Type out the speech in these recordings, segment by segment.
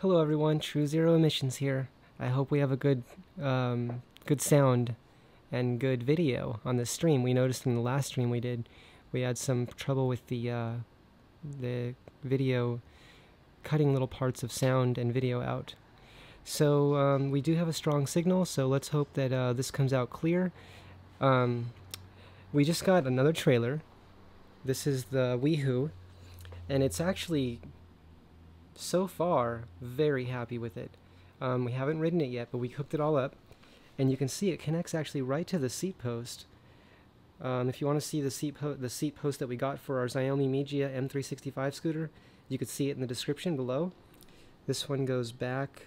Hello everyone, True Zero Emissions here. I hope we have a good good sound and good video on this stream. We noticed in the last stream we did, we had some trouble with the video cutting little parts of sound and video out. So we do have a strong signal, so let's hope that this comes out clear. We just got another trailer. This is the WeeHoo, and it's actually, so far, very happy with it. We haven't ridden it yet, but we cooked it all up, and you can see it connects actually right to the seat post. If you want to see the seat post that we got for our Xiaomi Mijia M365 scooter, you could see it in the description below. This one goes back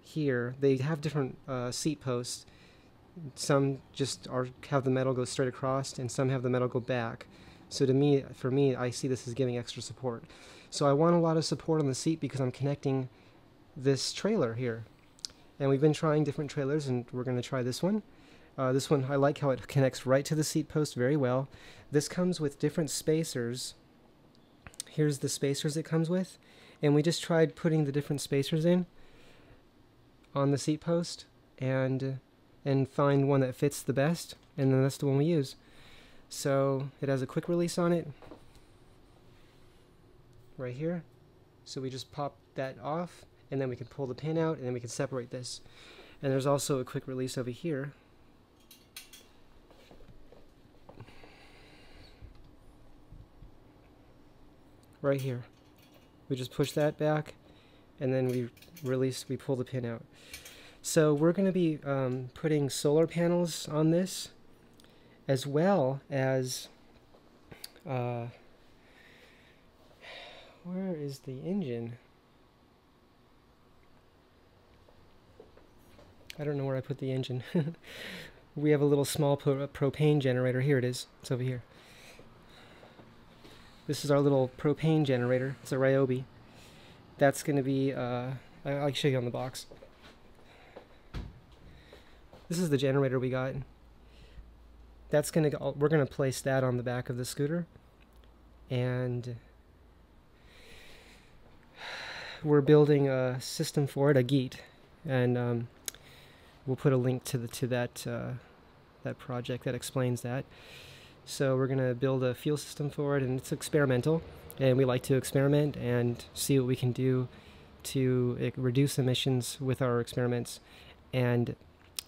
here. They have different seat posts. Some just have the metal go straight across, and some have the metal go back. So for me, I see this as giving extra support. So I want a lot of support on the seat because I'm connecting this trailer here. And we've been trying different trailers, and we're going to try this one. This one, I like how it connects right to the seat post very well. This comes with different spacers. Here's the spacers it comes with. And we just tried putting the different spacers in on the seat post and find one that fits the best. And then that's the one we use. So it has a quick release on it, right here. So we just pop that off, and then we can pull the pin out, and then we can separate this. And there's also a quick release over here. Right here. We just push that back, and then we pull the pin out. So we're gonna be putting solar panels on this, as well as, where is the engine? I don't know where I put the engine. We have a little small propane generator. Here it is. It's over here. This is our little propane generator. It's a Ryobi. That's going to be, I'll show you on the box. This is the generator we got. That's gonna go, we're gonna place that on the back of the scooter, and we're building a system for it, a GEET, and we'll put a link to that project that explains that. So we're gonna build a fuel system for it, and it's experimental, and we like to experiment and see what we can do to reduce emissions with our experiments. And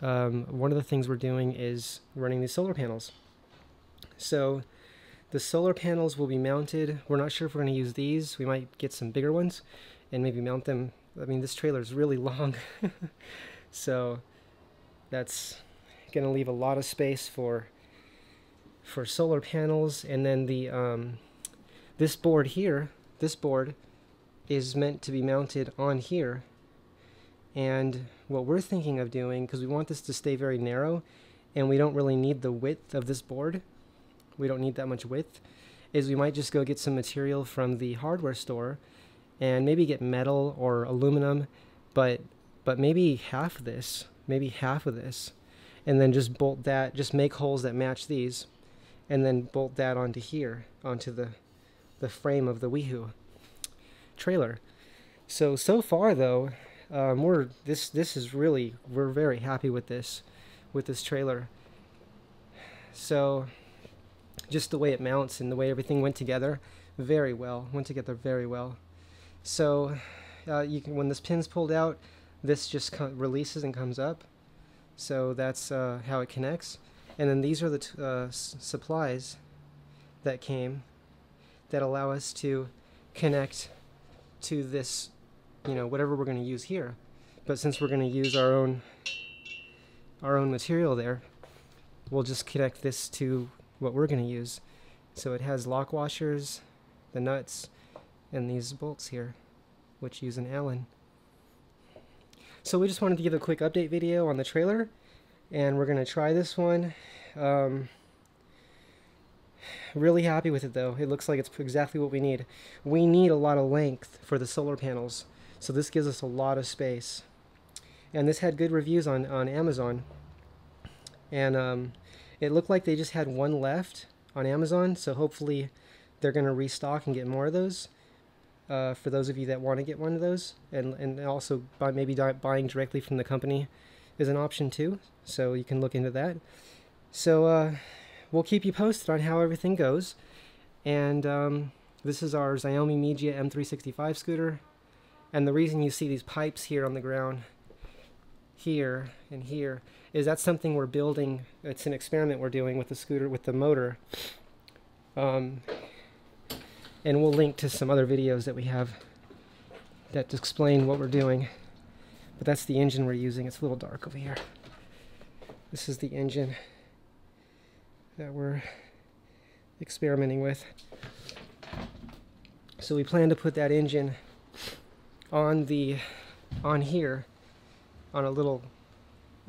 one of the things we're doing is running these solar panels. So the solar panels will be mounted. We're not sure if we're going to use these. We might get some bigger ones and maybe mount them. I mean, this trailer is really long. So that's going to leave a lot of space for solar panels. And then the this board here, this board is meant to be mounted on here. And what we're thinking of doing, because we want this to stay very narrow, and we don't really need the width of this board, we don't need that much width, is we might just go get some material from the hardware store and maybe get metal or aluminum, but maybe half of this, and then just bolt that, just make holes that match these, and then bolt that onto here, onto the frame of the WeeHoo trailer. So far though, we're very happy with this trailer. So just the way it mounts and the way everything went together very well, So you can, when this pin's pulled out, this just releases and comes up. So that's how it connects. And then these are the supplies that came that allow us to connect to this, you know, whatever we're going to use here. But since we're going to use our own material there, we'll just connect this to what we're going to use. So it has lock washers, the nuts, and these bolts here, which use an Allen. So we just wanted to give a quick update video on the trailer, and we're going to try this one. Really happy with it though. It looks like it's exactly what we need. We need a lot of length for the solar panels. So this gives us a lot of space, and this had good reviews on Amazon, and it looked like they just had one left on Amazon, so hopefully they're going to restock and get more of those. for those of you that want to get one of those, and also by maybe buying directly from the company is an option too, so you can look into that. So we'll keep you posted on how everything goes, and this is our Xiaomi Mijia M365 scooter, and the reason you see these pipes here on the ground, here and here, is that's something we're building. It's an experiment we're doing with the scooter, with the motor, and we'll link to some other videos that we have that explain what we're doing. But that's the engine we're using. It's a little dark over here. This is the engine that we're experimenting with. So we plan to put that engine on here, on a little,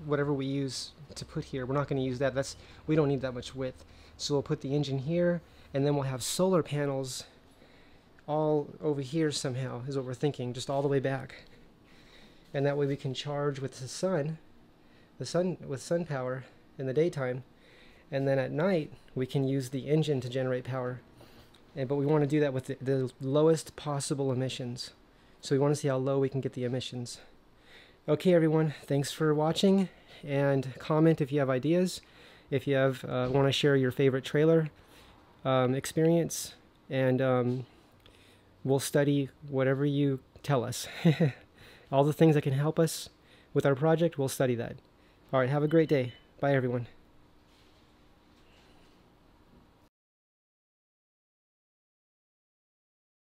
whatever we use to put here. We're not going to use that. We don't need that much width. So we'll put the engine here, and then we'll have solar panels all over here somehow, is what we're thinking, just all the way back. And that way we can charge with sun power in the daytime, and then at night we can use the engine to generate power. But we want to do that with the lowest possible emissions. So we want to see how low we can get the emissions. Okay, everyone, thanks for watching, and comment if you have ideas, if you have want to share your favorite trailer experience, and we'll study whatever you tell us. All the things that can help us with our project, we'll study that. All right, have a great day. Bye, everyone.